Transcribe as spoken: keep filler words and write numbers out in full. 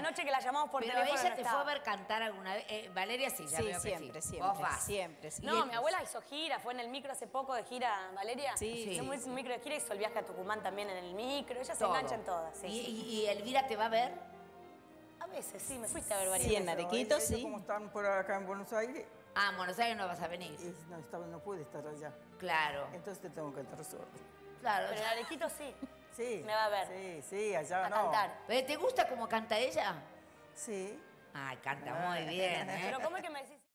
la noche que la llamamos por pero teléfono. Pero ella no te estaba. Fue a ver cantar alguna vez. Eh, Valeria sí, ya sí, veo siempre, que sí. siempre, vos vas. siempre. Sí. No, mi abuela hizo gira, fue en el micro hace poco de gira, Valeria. Sí. sí. Hizo un micro de gira, hizo el viaje a Tucumán también en el micro. Ella se engancha en todas. Sí. ¿Y, ¿Y Elvira te va a ver? A veces, sí, me fuiste a ver varias veces. Sí, en Arequito, sí. Como están por acá en Buenos Aires. Ah, en Buenos Aires no vas a venir. Y no, estaba, no pude estar allá. Claro. Entonces te tengo que estar solo. Claro. Pero en Arequito sí. Sí. Me va a ver. Sí, sí, allá a no. A cantar. ¿Te gusta cómo canta ella? Sí. Ay, canta muy bien, ¿eh? Pero ¿cómo es que me decís?